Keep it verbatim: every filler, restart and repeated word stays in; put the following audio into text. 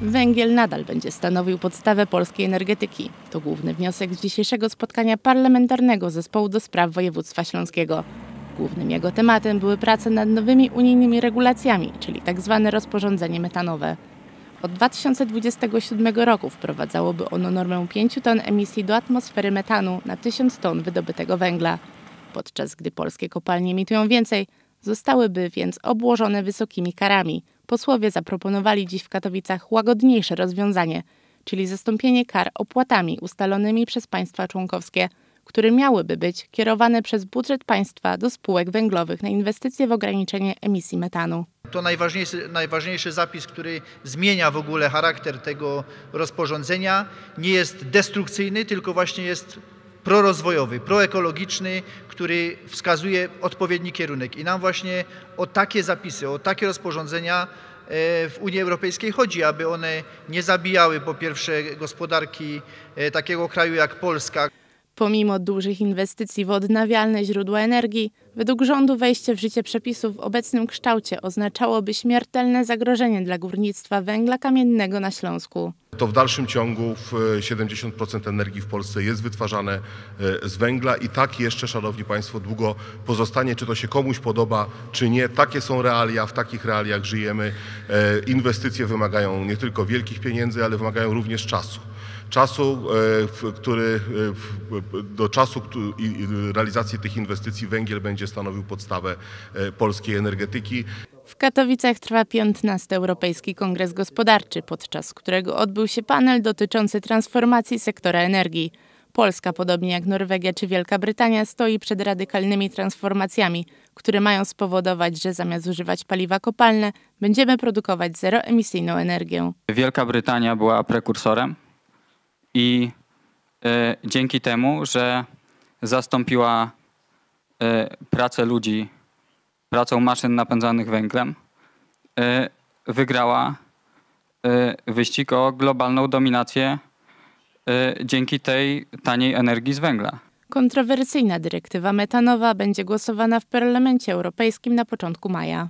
Węgiel nadal będzie stanowił podstawę polskiej energetyki. To główny wniosek z dzisiejszego spotkania parlamentarnego Zespołu do Spraw Województwa Śląskiego. Głównym jego tematem były prace nad nowymi unijnymi regulacjami, czyli tzw. rozporządzenie metanowe. Od dwa tysiące dwudziestego siódmego roku wprowadzałoby ono normę pięć ton emisji do atmosfery metanu na tysiąc ton wydobytego węgla. Podczas gdy polskie kopalnie emitują więcej, zostałyby więc obłożone wysokimi karami. Posłowie zaproponowali dziś w Katowicach łagodniejsze rozwiązanie, czyli zastąpienie kar opłatami ustalonymi przez państwa członkowskie, które miałyby być kierowane przez budżet państwa do spółek węglowych na inwestycje w ograniczenie emisji metanu. To najważniejszy, najważniejszy zapis, który zmienia w ogóle charakter tego rozporządzenia. Nie jest destrukcyjny, tylko właśnie jest prorozwojowy, proekologiczny, który wskazuje odpowiedni kierunek. I nam właśnie o takie zapisy, o takie rozporządzenia w Unii Europejskiej chodzi, aby one nie zabijały po pierwsze gospodarki takiego kraju jak Polska. Pomimo dużych inwestycji w odnawialne źródła energii, według rządu wejście w życie przepisów w obecnym kształcie oznaczałoby śmiertelne zagrożenie dla górnictwa węgla kamiennego na Śląsku. To w dalszym ciągu siedemdziesiąt procent energii w Polsce jest wytwarzane z węgla i tak jeszcze, szanowni państwo, długo pozostanie. Czy to się komuś podoba, czy nie, takie są realia, w takich realiach żyjemy. Inwestycje wymagają nie tylko wielkich pieniędzy, ale wymagają również czasu. Czasu, który, do czasu realizacji tych inwestycji węgiel będzie stanowił podstawę polskiej energetyki. W Katowicach trwa piętnasty Europejski Kongres Gospodarczy, podczas którego odbył się panel dotyczący transformacji sektora energii. Polska, podobnie jak Norwegia czy Wielka Brytania, stoi przed radykalnymi transformacjami, które mają spowodować, że zamiast używać paliwa kopalne, będziemy produkować zeroemisyjną energię. Wielka Brytania była prekursorem. I y, dzięki temu, że zastąpiła y, pracę ludzi pracą maszyn napędzanych węglem, y, wygrała y, wyścig o globalną dominację y, dzięki tej taniej energii z węgla. Kontrowersyjna dyrektywa metanowa będzie głosowana w Parlamencie Europejskim na początku maja.